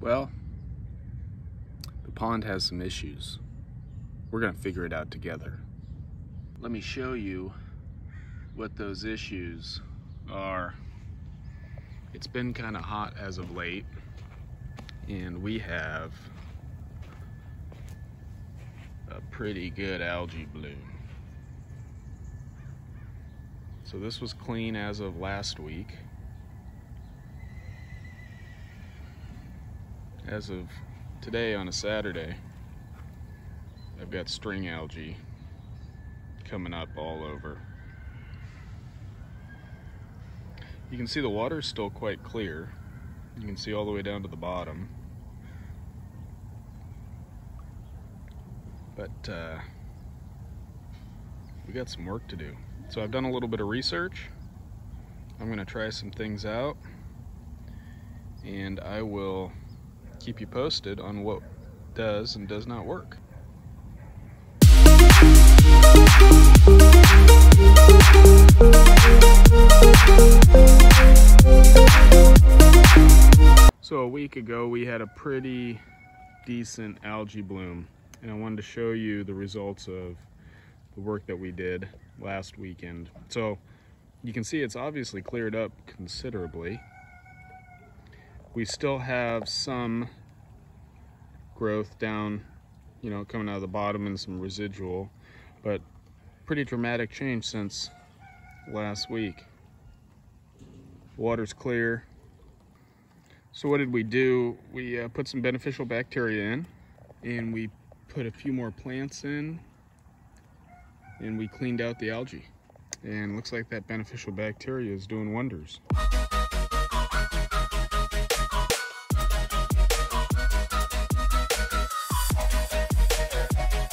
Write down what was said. Well, the pond has some issues. We're gonna figure it out together. Let me show you what those issues are. It's been kind of hot as of late, and we have a pretty good algae bloom. So this was clean as of last week. As of today on a Saturday, I've got string algae coming up all over. You can see the water is still quite clear. You can see all the way down to the bottom. But we got some work to do. So I've done a little bit of research. I'm gonna try some things out, and I will keep you posted on what does and does not work. So a week ago we had a pretty decent algae bloom, and I wanted to show you the results of the work that we did last weekend. So you can see it's obviously cleared up considerably. We still have some growth down, you know, coming out of the bottom, and some residual, but pretty dramatic change since last week. Water's clear. So what did we do? We put some beneficial bacteria in, and we put a few more plants in, and we cleaned out the algae. And looks like that beneficial bacteria is doing wonders.